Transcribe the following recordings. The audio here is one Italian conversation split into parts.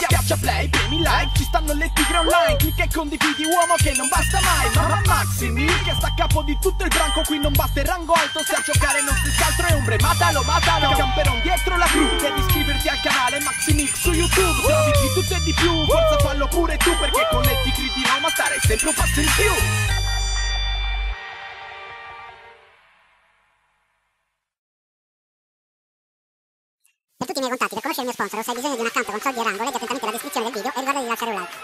Schiaccia play, premi like, ci stanno le tigre online. Clicca e condividi, uomo, che non basta mai. Mamma Maximix che sta a capo di tutto il branco. Qui non basta il rango alto, se a giocare non si altro è ombre. Matalo, camperon dietro la cru. Devi iscriverti al canale Maximix su YouTube. Se avvicini tutto e di più, forza fallo pure tu, perché con le tigre di Roma stare sempre un passo in più. Per tutti i miei contatti, per conoscere il mio sponsor, o se hai bisogno di un account con soldi e rango, leggi attentamente la descrizione del video e ricorda di lasciare un like.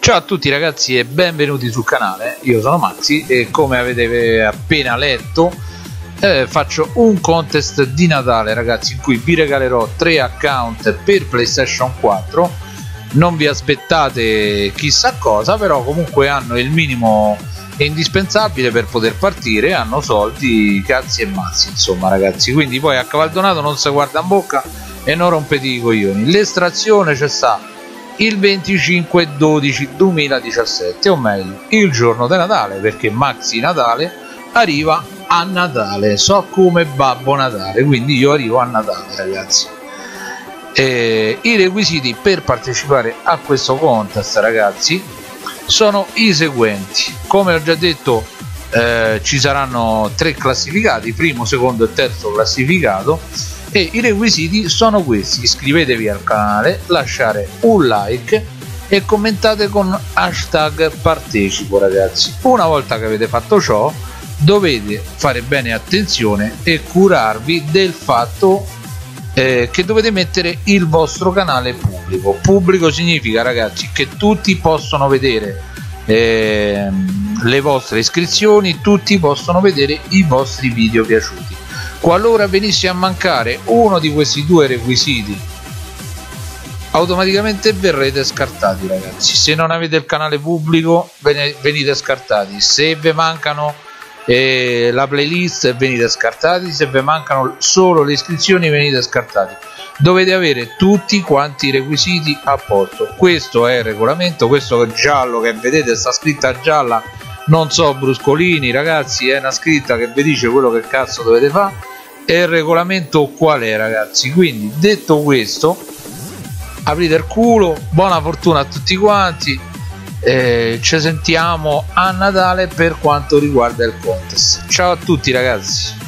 Ciao a tutti ragazzi e benvenuti sul canale, io sono Maxi e come avete appena letto faccio un contest di Natale ragazzi, in cui vi regalerò 3 account per PlayStation 4. Non vi aspettate chissà cosa, però comunque hanno il minimo indispensabile per poter partire, hanno soldi, cazzi e mazzi insomma ragazzi. Quindi poi a Cavaldonato non si guarda in bocca e non rompete i coglioni. L'estrazione c'è sta il 25/12/2017, o meglio il giorno di Natale, perché Maxi Natale arriva a Natale, so come Babbo Natale, quindi io arrivo a Natale ragazzi. I requisiti per partecipare a questo contest ragazzi sono i seguenti: come ho già detto ci saranno 3 classificati, primo, secondo e terzo classificato, e i requisiti sono questi: iscrivetevi al canale, lasciare un like e commentate con hashtag partecipo ragazzi. Una volta che avete fatto ciò dovete fare bene attenzione e curarvi del fatto che dovete mettere il vostro canale pubblico. Pubblico significa ragazzi che tutti possono vedere le vostre iscrizioni, tutti possono vedere i vostri video piaciuti. Qualora venisse a mancare uno di questi 2 requisiti automaticamente verrete scartati ragazzi. Se non avete il canale pubblico venite scartati, se vi mancano e la playlist venite scartati, se vi mancano solo le iscrizioni venite scartati. Dovete avere tutti quanti i requisiti a posto. Questo è il regolamento. Questo giallo che vedete, sta scritta gialla, non so bruscolini ragazzi, è una scritta che vi dice quello che cazzo dovete fare, e il regolamento qual è ragazzi. Quindi detto questo, aprite il culo, buona fortuna a tutti quanti. Ci sentiamo a Natale per quanto riguarda il contest. Ciao a tutti ragazzi.